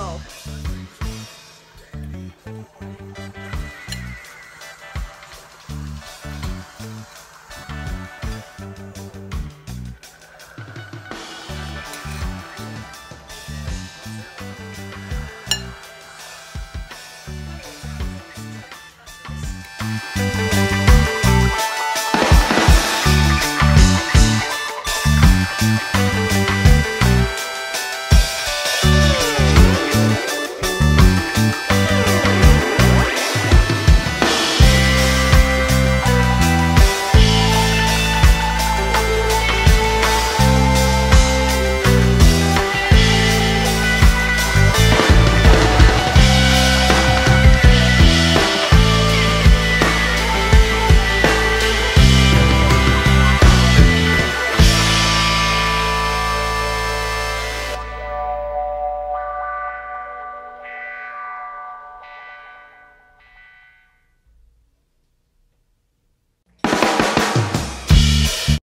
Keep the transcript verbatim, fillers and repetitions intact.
go. We'll be right back.